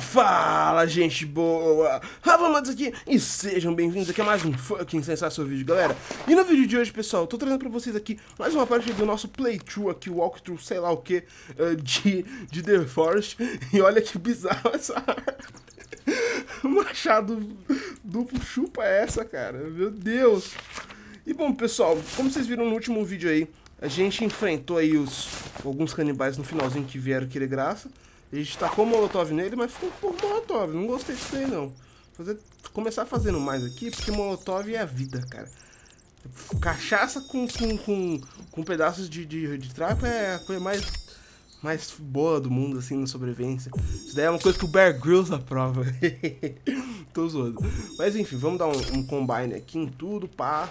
Fala, gente boa! Rafa Matos aqui e sejam bem-vindos aqui a mais um fucking sensacional vídeo, galera. E no vídeo de hoje, pessoal, eu tô trazendo pra vocês aqui mais uma parte do nosso playthrough aqui, walkthrough, sei lá o que, de The Forest. E olha que bizarro essa arte. Machado duplo chupa essa, cara. Meu Deus! E bom, pessoal, como vocês viram no último vídeo aí, a gente enfrentou aí alguns canibais no finalzinho que vieram querer graça. A gente tacou molotov nele, mas ficou um pouco molotov. Não gostei disso aí, não. Começar fazendo mais aqui, porque molotov é a vida, cara. Cachaça com pedaços de trapo é a coisa mais boa do mundo, assim, na sobrevivência. Isso daí é uma coisa que o Bear Grylls aprova. Tô zoando. Mas, enfim, vamos dar um combine aqui em tudo, pá.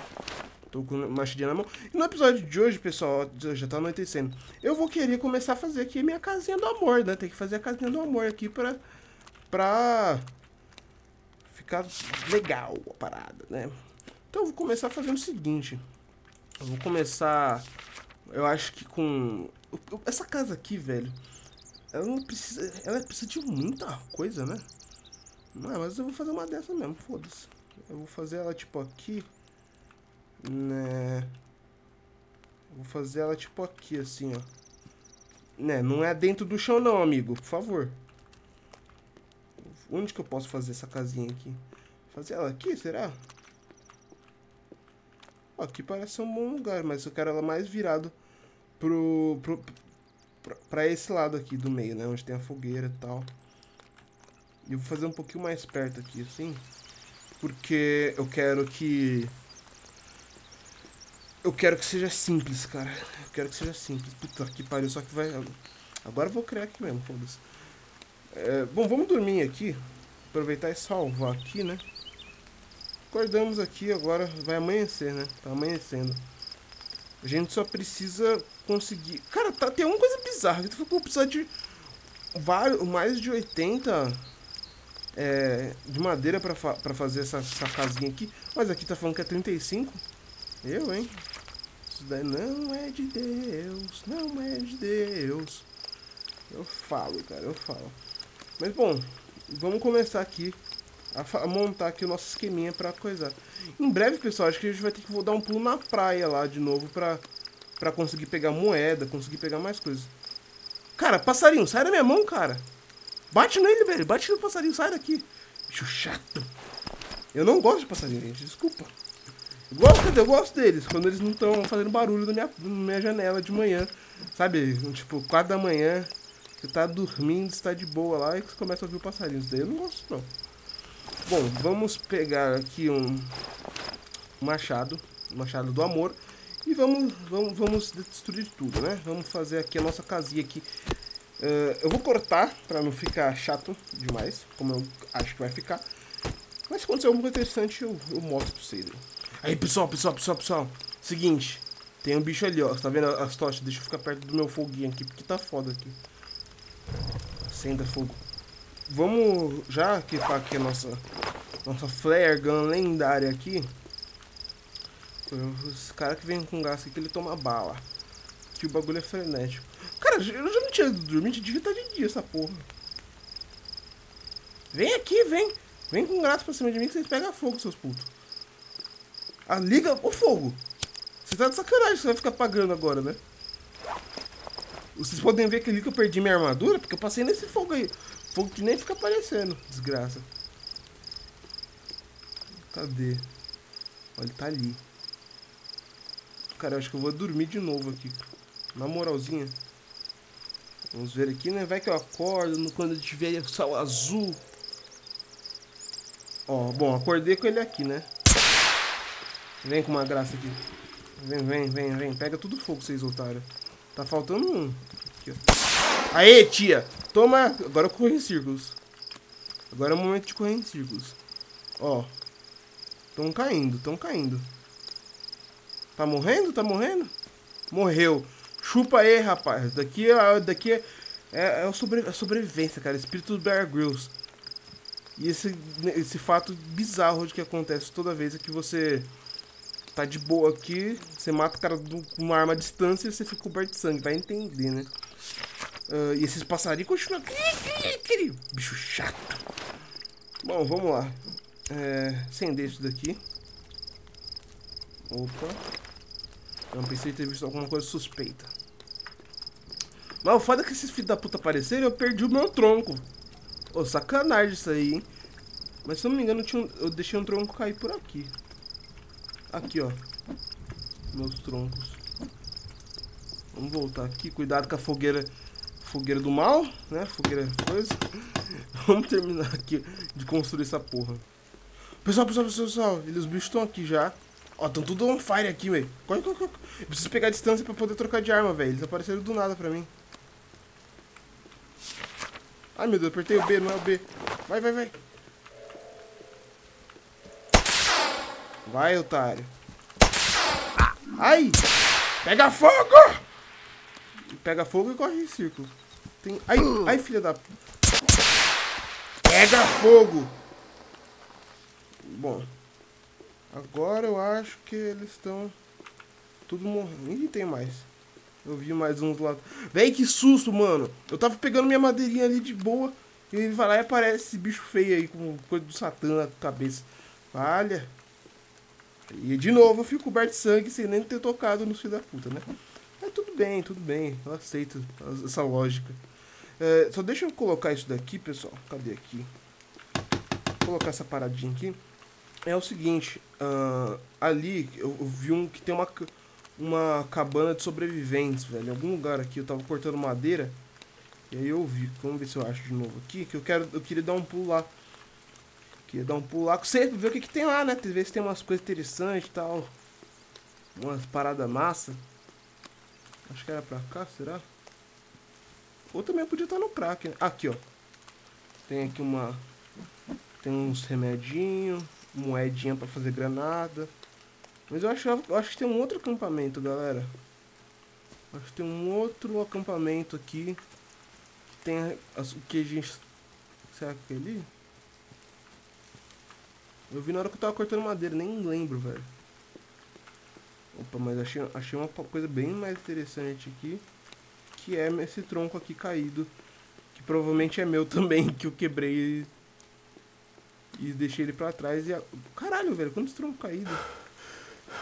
Tô com uma machadinha na mão. E no episódio de hoje, pessoal, já tá anoitecendo. Eu vou querer começar a fazer aqui minha casinha do amor, né? Tem que fazer a casinha do amor aqui pra ficar legal a parada, né? Então eu vou começar fazendo o seguinte. Eu vou começar, eu acho que com... Essa casa aqui, velho, ela não precisa... Ela precisa de muita coisa, né? Não, mas eu vou fazer uma dessa mesmo, foda-se. Eu vou fazer ela tipo aqui, né? Vou fazer ela tipo aqui, assim, ó, né? Não é dentro do chão não, amigo, por favor. Onde que eu posso fazer essa casinha aqui? Fazer ela aqui, será? Aqui parece ser um bom lugar, mas eu quero ela mais virado pra esse lado aqui do meio, né? Onde tem a fogueira e tal. E eu vou fazer um pouquinho mais perto aqui, assim, porque eu quero que... Eu quero que seja simples, cara. Eu quero que seja simples. Puta que pariu, só que vai... Agora eu vou criar aqui mesmo, foda-se. É, bom, vamos dormir aqui. Aproveitar e salvar aqui, né? Acordamos aqui, agora vai amanhecer, né? Tá amanhecendo. A gente só precisa conseguir... Cara, tá, tem uma coisa bizarra. Eu vou precisar de mais de 80 de madeira pra fazer essa casinha aqui. Mas aqui tá falando que é 35. Eu, hein? Isso daí não é de Deus, não é de Deus. Eu falo, cara, eu falo. Mas, bom, vamos começar aqui a montar aqui o nosso esqueminha pra coisar. Em breve, pessoal, acho que a gente vai ter que dar um pulo na praia lá de novo pra conseguir pegar moeda, conseguir pegar mais coisas. Cara, passarinho, sai da minha mão, cara. Bate nele, velho, bate no passarinho, sai daqui. Bicho chato. Eu não gosto de passarinho, gente, desculpa. Eu gosto deles, quando eles não estão fazendo barulho na minha janela de manhã, sabe? Tipo, 4 da manhã, você tá dormindo, você tá de boa lá e você começa a ouvir o passarinho. Isso daí eu não gosto, não. Bom, vamos pegar aqui um machado do amor, e vamos destruir tudo, né? Vamos fazer aqui a nossa casinha aqui. Eu vou cortar pra não ficar chato demais, como eu acho que vai ficar. Mas se acontecer alguma coisa interessante, eu mostro pra vocês, né? Aí, pessoal, seguinte, tem um bicho ali, ó, tá vendo as tochas? Deixa eu ficar perto do meu foguinho aqui, porque tá foda aqui. Acenda fogo. Vamos já equipar aqui a nossa flare gun lendária aqui. Esse cara que vem com gás aqui, ele toma bala. Que o bagulho é frenético. Cara, eu já não tinha dormido, devia estar de dia essa porra. Vem aqui, vem. Vem com gás pra cima de mim que vocês pegam fogo, seus putos. Ah, liga o fogo. Você tá de sacanagem, você vai ficar pagando agora, né? Vocês podem ver que ali que eu perdi minha armadura, porque eu passei nesse fogo aí. Fogo que nem fica aparecendo, desgraça. Cadê? Olha, ele tá ali. Cara, eu acho que eu vou dormir de novo aqui, na moralzinha. Vamos ver aqui, né? Vai que eu acordo quando eu tiver o sol azul. Ó, bom, acordei com ele aqui, né? Vem com uma graça aqui. Vem. Pega tudo fogo, vocês otários. Tá faltando um. Aqui, ó. Aê, tia! Toma! Agora eu corro em círculos. Agora é o momento de correr em círculos. Ó. Tão caindo. Tá morrendo? Morreu. Chupa aí, rapaz. Daqui é a sobrevivência, cara. Espírito do Bear Grylls. E esse fato bizarro de que acontece toda vez é que você... Tá de boa aqui, você mata o cara com uma arma à distância e você fica coberto de sangue. Vai entender, né? E esses passarinhos continuam... Bicho chato. Bom, vamos lá. Acender isso daqui. Opa. Eu não pensei em ter visto alguma coisa suspeita. Mas o foda é que esses filhos da puta apareceram e eu perdi o meu tronco. Ô, sacanagem isso aí, hein? Mas se eu não me engano, eu deixei um tronco cair por aqui. Aqui, ó. Meus troncos. Vamos voltar aqui. Cuidado com a fogueira. Fogueira do mal, né? Fogueira coisa. Vamos terminar aqui de construir essa porra. Pessoal. Eles, os bichos estão aqui já. Ó, estão tudo on fire aqui, velho. Corre. Eu preciso pegar a distância pra poder trocar de arma, velho. Eles apareceram do nada pra mim. Ai, meu Deus. Apertei o B, não é o B. Vai. Vai, otário. Ai! Pega fogo! Pega fogo e corre em círculo. Tem... Ai, filha da... Pega fogo! Bom. Agora eu acho que eles estão... Tudo morrendo. Ih, tem mais. Eu vi mais uns lá. Véi, que susto, mano. Eu tava pegando minha madeirinha ali de boa. E ele vai lá e aparece esse bicho feio aí. Com coisa do Satã na cabeça. Olha. E de novo eu fico coberto de sangue sem nem ter tocado no filho da puta, né? Mas tudo bem. Eu aceito essa lógica. Só deixa eu colocar isso daqui, pessoal. Cadê aqui? Vou colocar essa paradinha aqui. É o seguinte. Ali eu vi um que tem uma cabana de sobreviventes, velho. Em algum lugar aqui. Eu tava cortando madeira. E aí eu vi. Vamos ver se eu acho de novo aqui. Que eu queria dar um pulo lá. Queria dar um pulo lá com você, ver o que tem lá, né? Ver se tem umas coisas interessantes e tal. Umas paradas massa. Acho que era pra cá, será? Ou também podia estar no crack, né? Aqui, ó. Tem aqui uma... Tem uns remedinhos. Moedinha pra fazer granada. Mas eu acho que tem um outro acampamento, galera. Acho que tem um outro acampamento aqui. Tem o que a gente... Será que é ali? Eu vi na hora que eu tava cortando madeira, nem lembro, velho. Opa, mas achei uma coisa bem mais interessante aqui. Que é esse tronco aqui caído. Que provavelmente é meu também, que eu quebrei e deixei ele pra trás. Caralho, velho, quantos troncos caídos.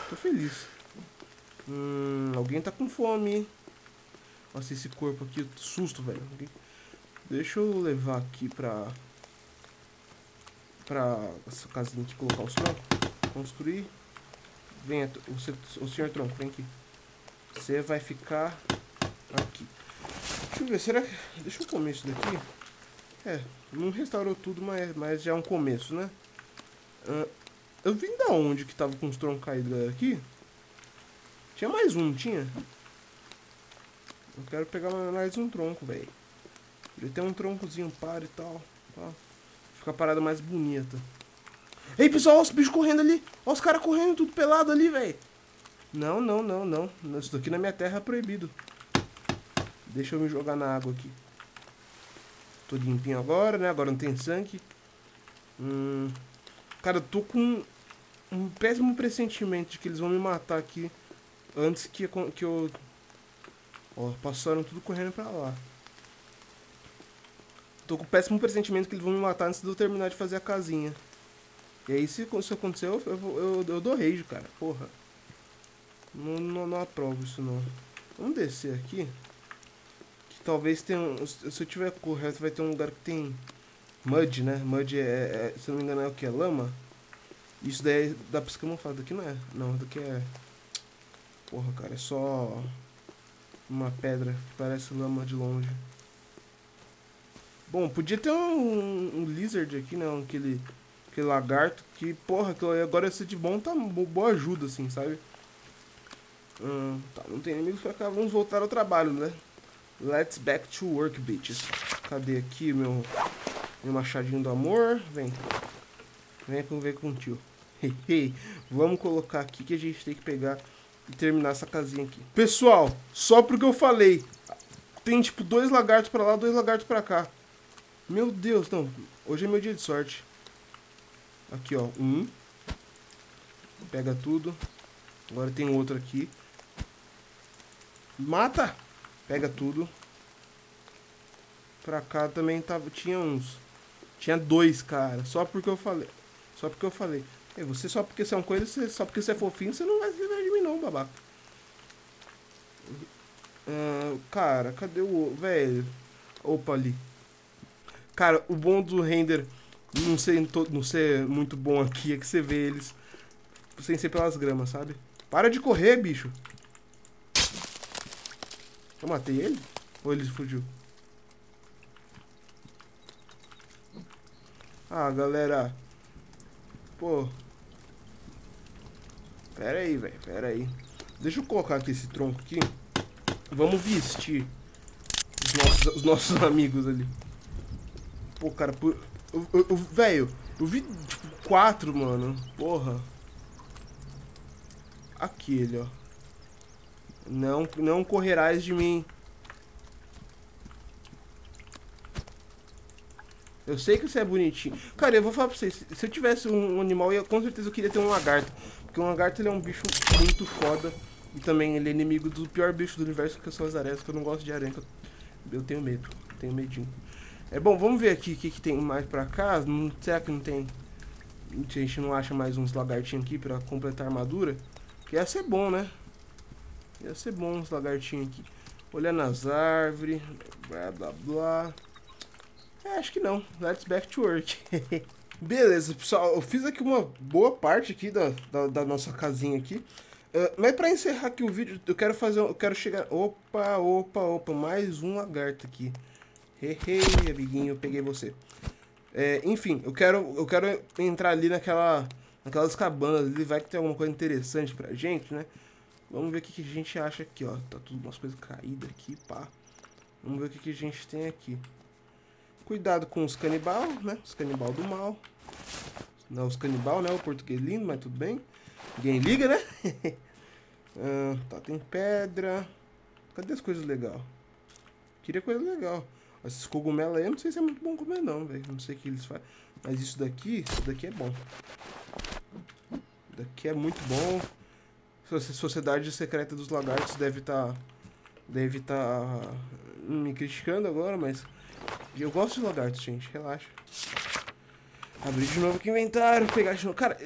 Tô feliz. Alguém tá com fome. Nossa, esse corpo aqui, susto, velho. Deixa eu levar aqui pra essa casinha aqui, colocar os troncos, construir. Venha, o senhor tronco, vem aqui. Você vai ficar aqui. Deixa eu ver, será que... Deixa eu comer isso daqui. Não restaurou tudo, mas já é um começo, né? Eu vim da onde que tava com os troncos caídos aqui? Tinha mais um, não tinha? Eu quero pegar mais um tronco, velho. Podia ter um troncozinho par e tal, tá? Fica a parada mais bonita. Ei, pessoal, olha os bichos correndo ali. Olha os caras correndo tudo pelado ali, velho. Não. Isso daqui na minha terra é proibido. Deixa eu me jogar na água aqui. Tô limpinho agora, né? Agora não tem sangue. Cara, eu tô com um péssimo pressentimento de que eles vão me matar aqui. Antes que eu... Ó, passaram tudo correndo pra lá. Tô com um péssimo pressentimento que eles vão me matar antes de eu terminar de fazer a casinha. E aí, se isso acontecer, eu dou rage, cara. Porra. Não aprovo isso, não. Vamos descer aqui. Que talvez tenha um... Se eu tiver correto, vai ter um lugar que tem... Mud, né? Mud é... se não me engano, é o que? É lama? Isso daí dá pra se camuflar. Daqui não é. Não, daqui é... Porra, cara. É só... Uma pedra que parece lama de longe. Bom, podia ter um lizard aqui, né? Aquele lagarto que, porra, que agora ia ser de bom, tá boa ajuda, assim, sabe? Tá, não tem inimigos pra cá, vamos voltar ao trabalho, né? Let's back to work, bitches. Cadê aqui meu machadinho do amor? Vem com o tio. Vamos colocar aqui que a gente tem que pegar e terminar essa casinha aqui. Pessoal, só porque eu falei, tem tipo 2 lagartos pra lá, 2 lagartos pra cá. Meu Deus, não, hoje é meu dia de sorte. Aqui, ó, um. Pega tudo. Agora tem outro aqui. Mata. Pega tudo. Pra cá também tava, tinha uns. Tinha dois, cara. Só porque eu falei. Só porque eu falei. E você só porque você é um coisa, você, só porque você é fofinho, você não vai se livrar de mim não, babaca. Cara, cadê o... velho? Opa, ali. Cara, o bom do render não ser muito bom aqui é que você vê eles sem ser pelas gramas, sabe? Para de correr, bicho! Eu matei ele? Ou ele fugiu? Ah, galera... Pô... Pera aí, velho, pera aí. Deixa eu colocar aqui esse tronco aqui. Vamos vestir os nossos amigos ali. Pô, cara, por... Velho, eu vi, tipo, 4, mano. Porra. Aquele, ó. Não, não correrás de mim. Eu sei que você é bonitinho. Cara, eu vou falar pra vocês. Se eu tivesse um animal, eu com certeza eu queria ter um lagarto. Porque um lagarto, ele é um bicho muito foda. E também ele é inimigo do pior bicho do universo, que são as aranhas. Que eu não gosto de aranha. Eu tenho medo. Tenho medinho. É bom, vamos ver aqui o que, que tem mais pra cá. Não, será que não tem... A gente não acha mais uns lagartinhos aqui pra completar a armadura? Que ia ser bom, né? Ia ser bom uns lagartinhos aqui. Olhando as árvores. Blá, blá, blá. É, acho que não. Let's back to work. Beleza, pessoal. Eu fiz aqui uma boa parte aqui da nossa casinha aqui. Mas pra encerrar aqui o vídeo, eu quero fazer... Eu quero chegar... Opa, opa, opa. Mais um lagarto aqui. Hehe, amiguinho. Eu peguei você. É, enfim, eu quero entrar ali naquelas cabanas ali. Vai que tem alguma coisa interessante pra gente, né? Vamos ver o que, que a gente acha aqui, ó. Tá tudo umas coisas caídas aqui, pá. Vamos ver o que, que a gente tem aqui. Cuidado com os canibal, né? Os canibal do mal. Não, os canibal, né? O português lindo, mas tudo bem. Ninguém liga, né? Tá, tem pedra. Cadê as coisas legais? Queria coisa legal. Esses cogumelos aí, eu não sei se é muito bom comer não, velho. Não sei o que eles fazem. Mas isso daqui é bom. Isso daqui é muito bom. Sociedade Secreta dos Lagartos deve tá me criticando agora, mas... Eu gosto de lagartos, gente. Relaxa. Abrir de novo aqui o inventário. Pegar de novo. Cara,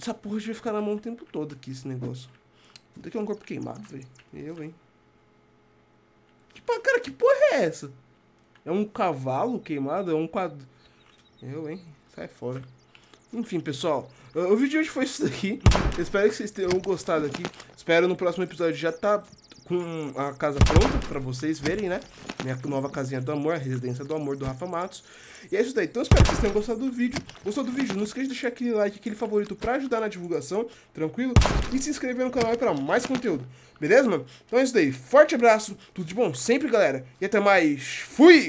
essa porra vai ficar na mão o tempo todo aqui, esse negócio. Isso daqui é um corpo queimado, velho. Eu, hein. Tipo, cara, que porra é essa? É um cavalo queimado? É um quadro... Eu, hein. Sai fora. Enfim, pessoal. O vídeo de hoje foi isso daqui. Eu espero que vocês tenham gostado aqui. Espero no próximo episódio já tá... com a casa pronta pra vocês verem, né? Minha nova casinha do amor, a residência do amor do Rafa Matos. E é isso daí. Então, espero que vocês tenham gostado do vídeo. Gostou do vídeo? Não esqueça de deixar aquele like, aquele favorito pra ajudar na divulgação, tranquilo? E se inscrever no canal aí pra mais conteúdo. Beleza, mano? Então é isso daí. Forte abraço, tudo de bom sempre, galera. E até mais. Fui!